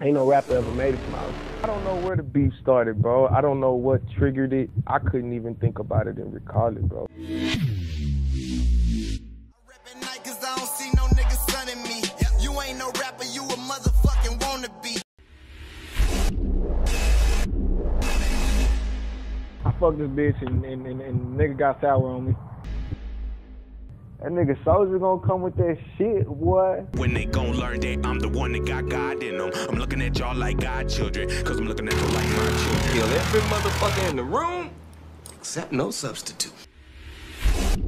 Ain't no rapper ever made it from out. I don't know where the beef started, bro. I don't know what triggered it. I couldn't even think about it and recall it, bro. I fucked this bitch and nigga got sour on me. That nigga soldier gonna come with that shit, boy. When they gonna learn that I'm the one that got God in them. I'm looking at y'all like God children, cause I'm looking at them like my children. Kill every motherfucker in the room, except no substitute. I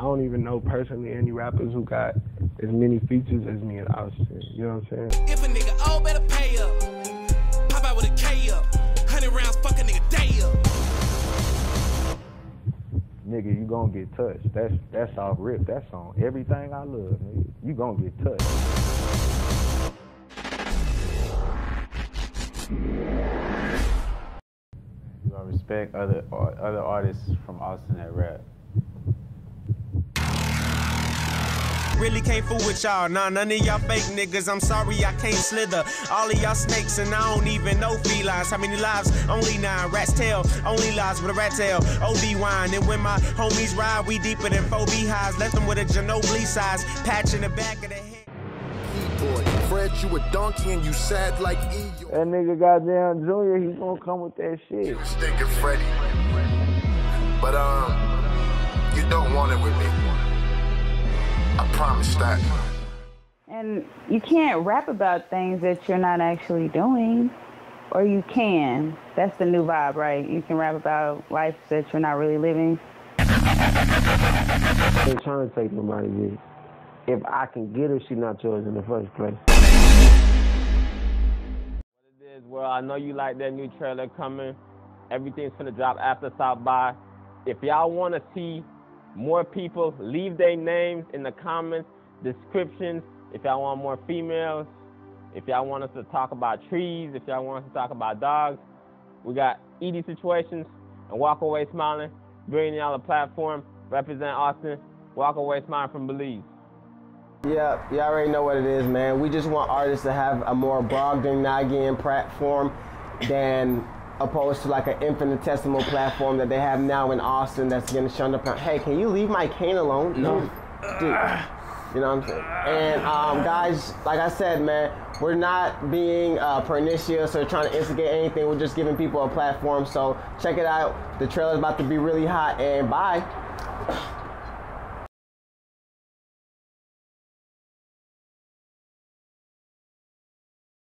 don't even know personally any rappers who got as many features as me and Austin. You know what I'm saying? If a nigga old, better pay up. Pop out with a K up. 100 rounds, fuck a nigga day up. Nigga, you gonna get touched. That's off rip. That's on everything I love, nigga. You gonna get touched. You gotta respect other artists from Austin that rap. Really can't fool with y'all, nah, none of y'all fake niggas. I'm sorry I can't slither. All of y'all snakes and I don't even know felines. How many lives? Only 9. Rat's tail, only lies with a rat tail. OD wine, and when my homies ride, we deeper than 4 beehives. Left them with a Ginobili size, patch in the back of the head. E-boy, Fred, you a donkey and you sad like E. That nigga goddamn Junior, he's gonna come with that shit. You was thinking Freddy, but you don't want it with me. I promise that. And you can't rap about things that you're not actually doing, or you can. That's the new vibe, right? You can rap about life that you're not really living. I ain't trying to take nobody's bitch. If I can get her, she's not yours in the first place. What it is, well, I know you like that new trailer coming. Everything's gonna drop after South by. If y'all wanna see more people, leave their names in the comments, descriptions. If y'all want more females, if y'all want us to talk about trees, if y'all want us to talk about dogs, we got ED Situations and Walk Away Smiling, bringing y'all a platform, represent Austin, Walk Away Smiling from Belize. Yeah, you already know what it is, man. We just want artists to have a more broad than Nigerian platform than opposed to like an infinitesimal platform that they have now in Austin that's getting shunned up. Hey, can you leave my cane alone? No. Dude, you know what I'm saying? And guys, like I said, man, we're not being pernicious or trying to instigate anything. We're just giving people a platform. So check it out. The trailer's about to be really hot, and bye.